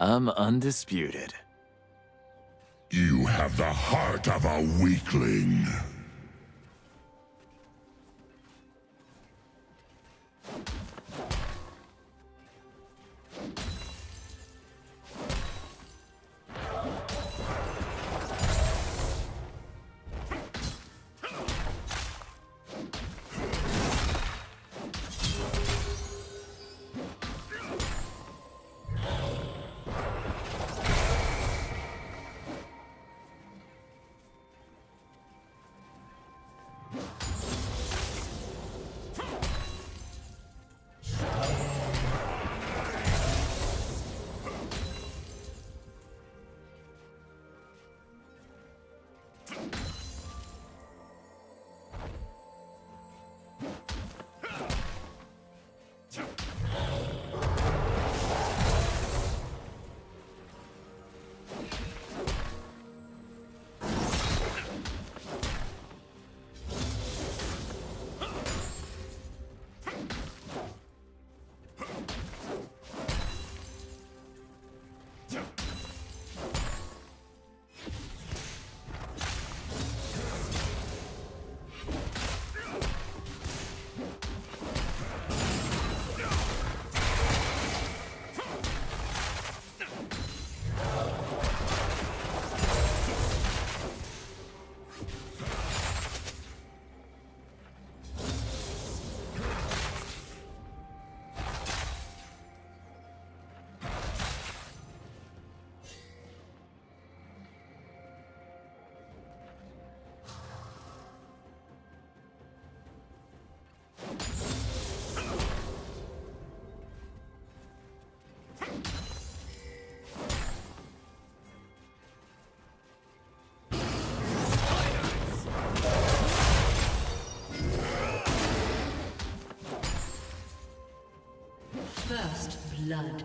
I'm undisputed. You have the heart of a weakling. First blood.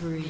spree.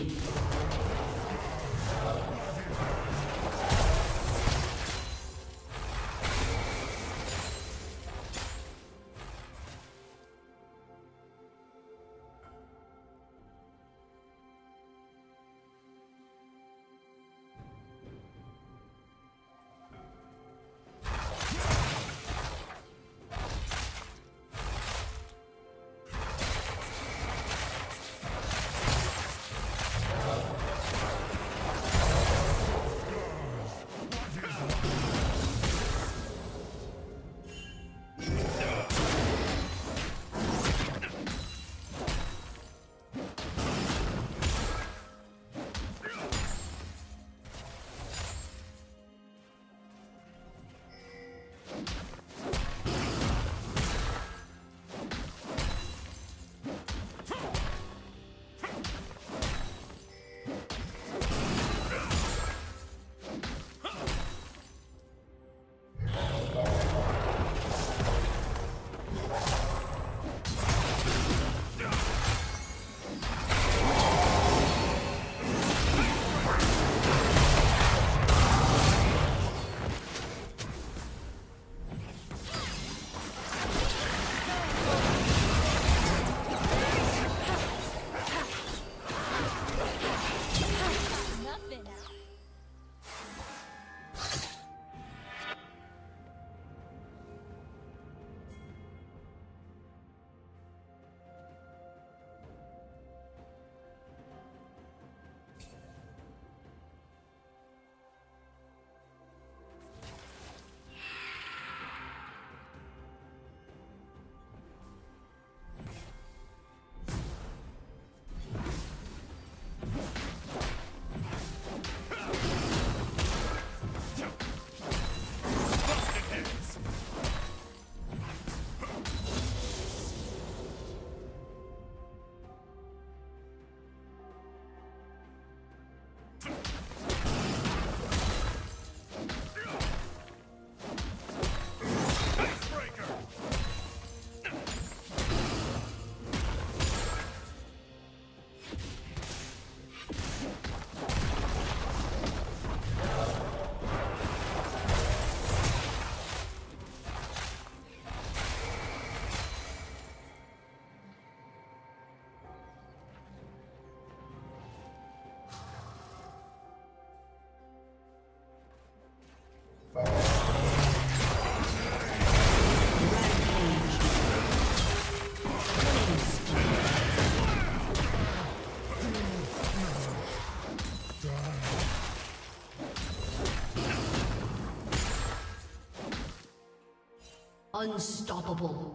Unstoppable.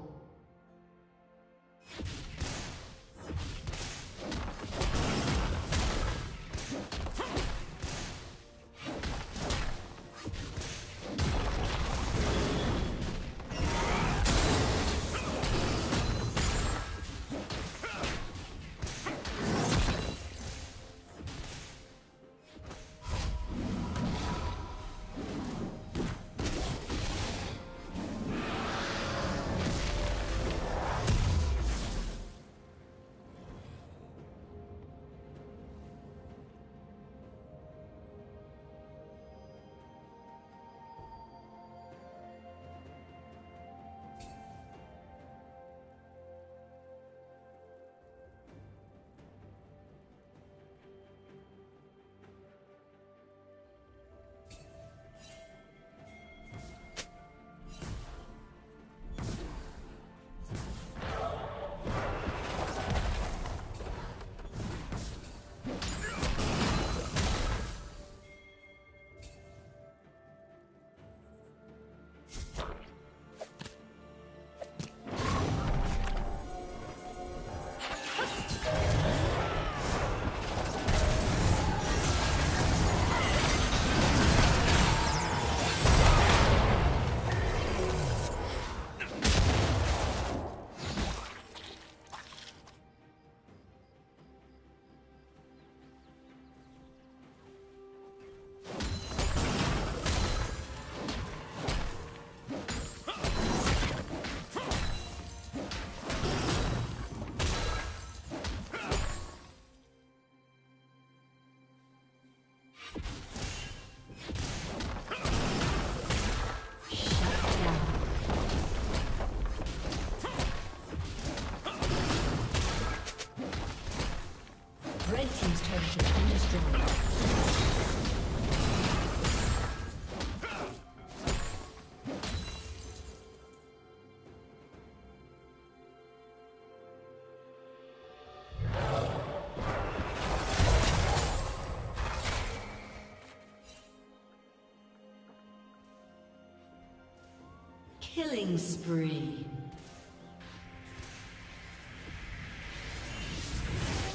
Killing spree.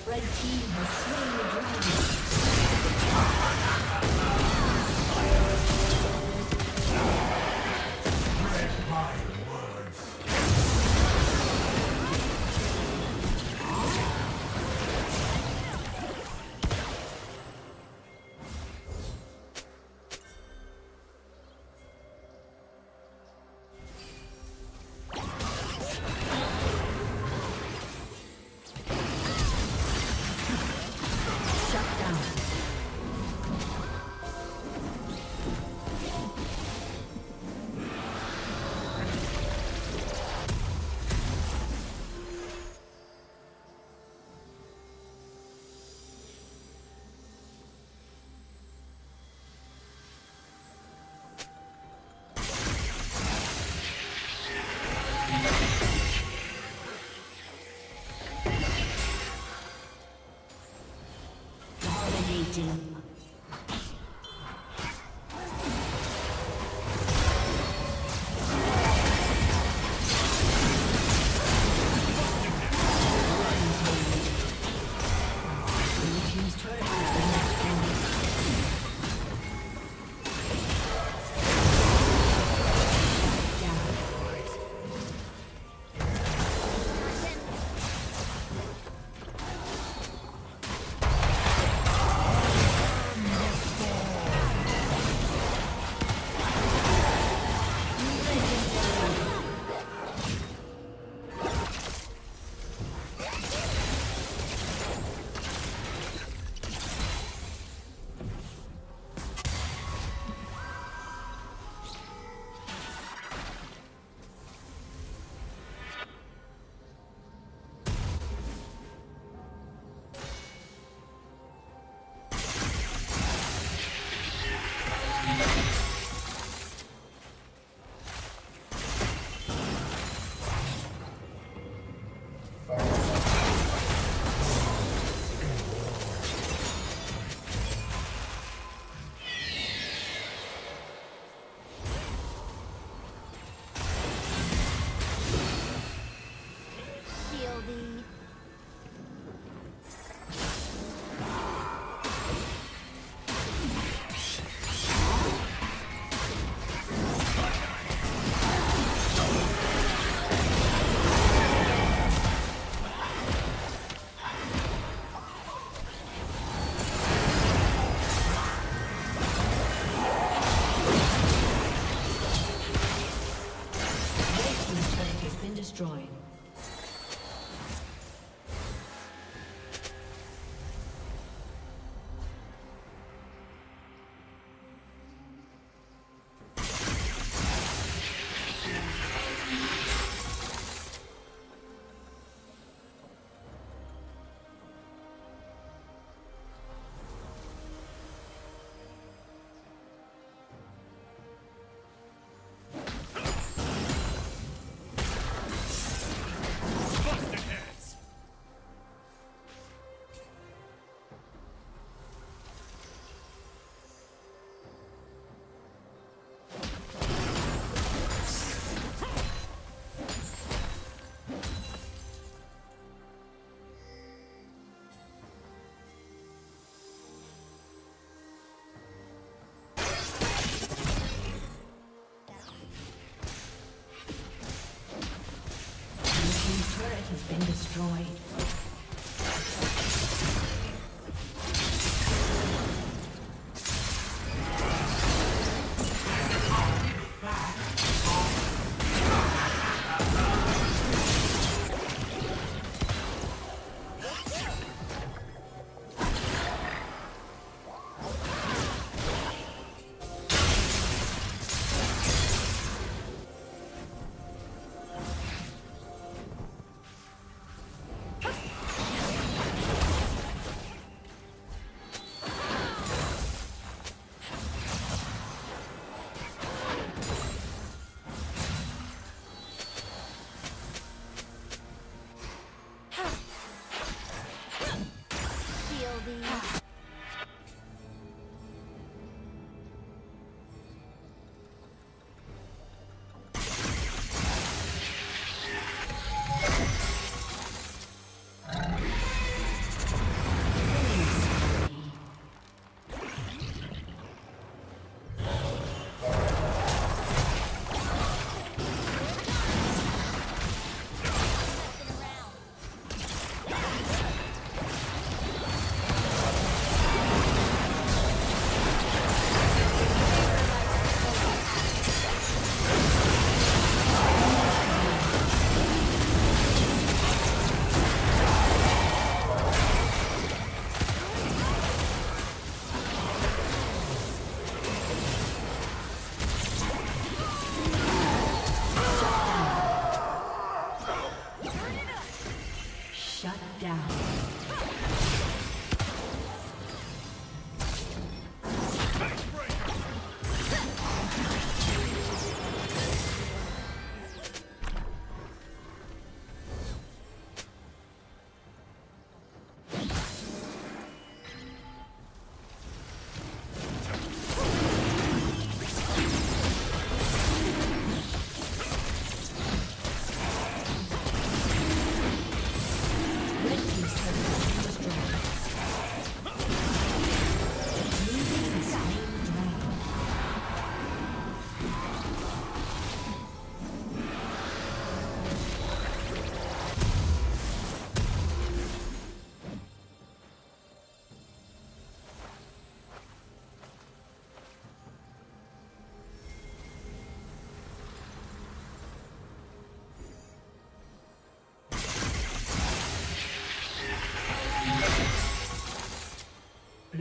Red team has slain the dragon.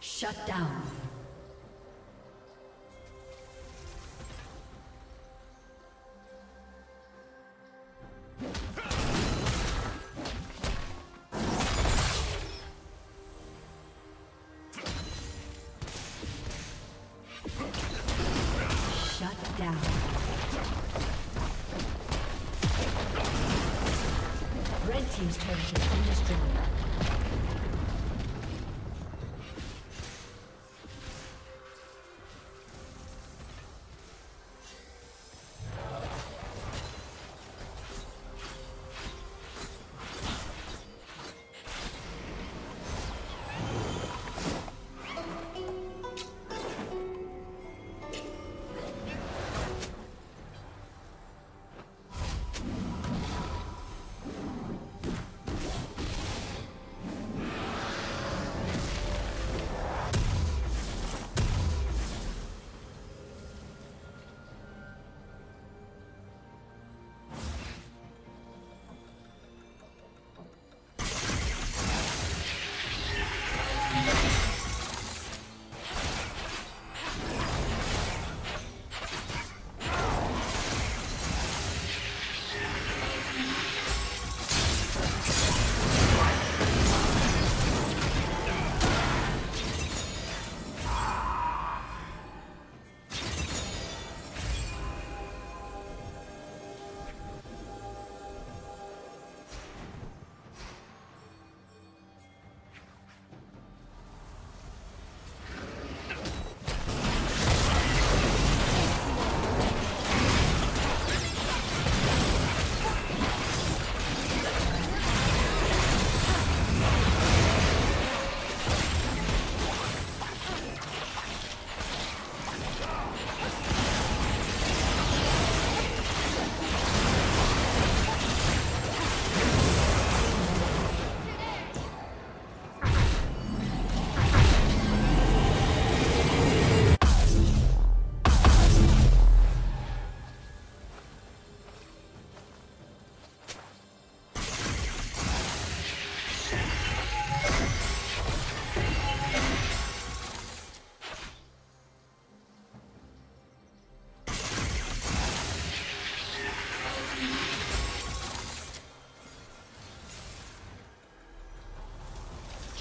Shut down.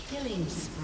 Killing spree.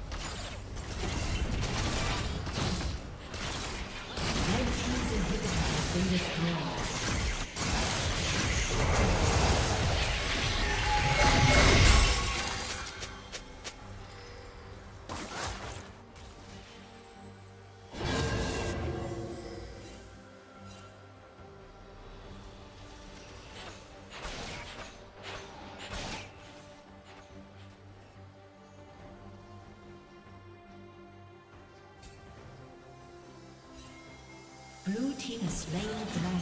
Red team's inhibitor has been destroyed. Blue team has slain the dragon.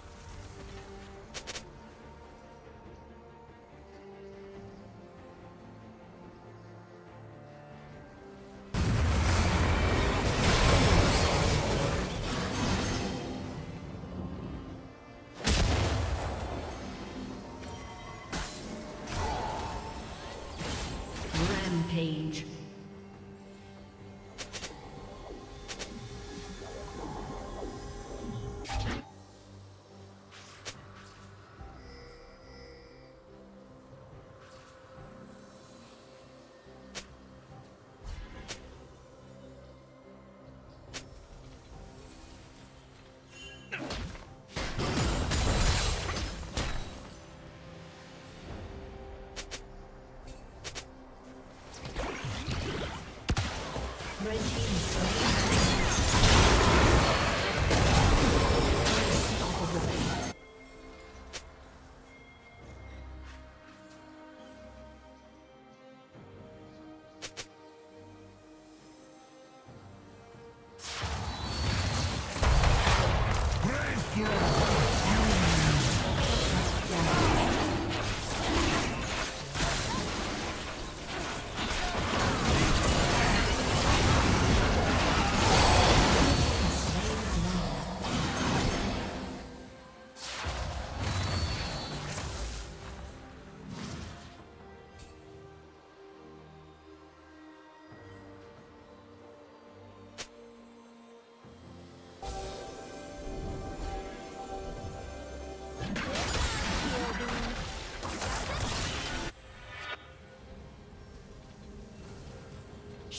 Team's turret has been destroyed.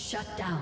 Shut down.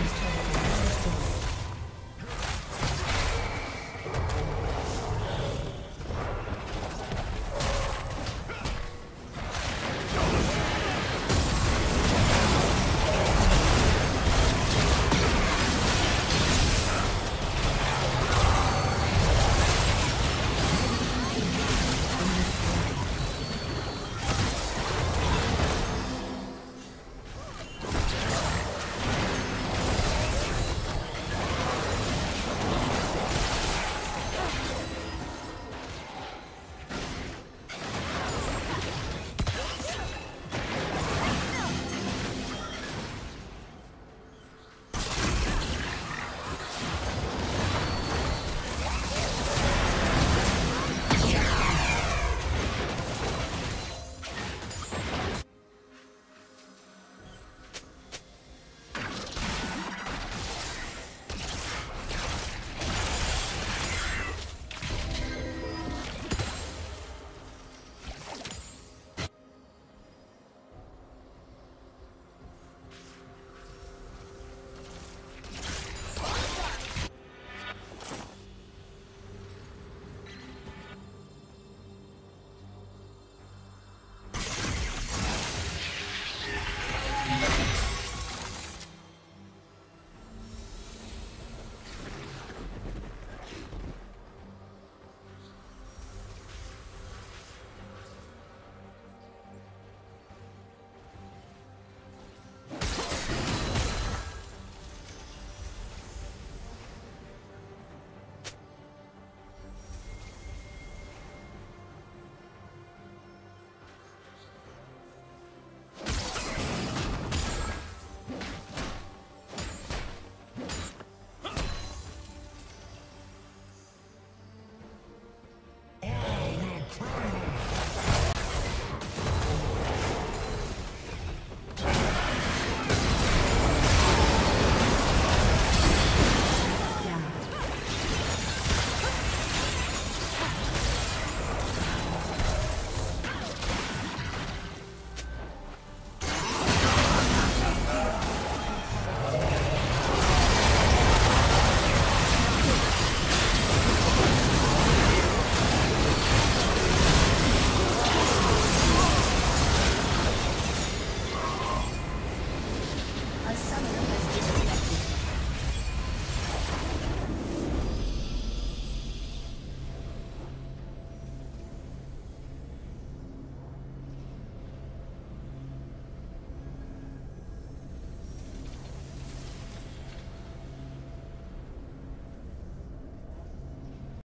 team's turret.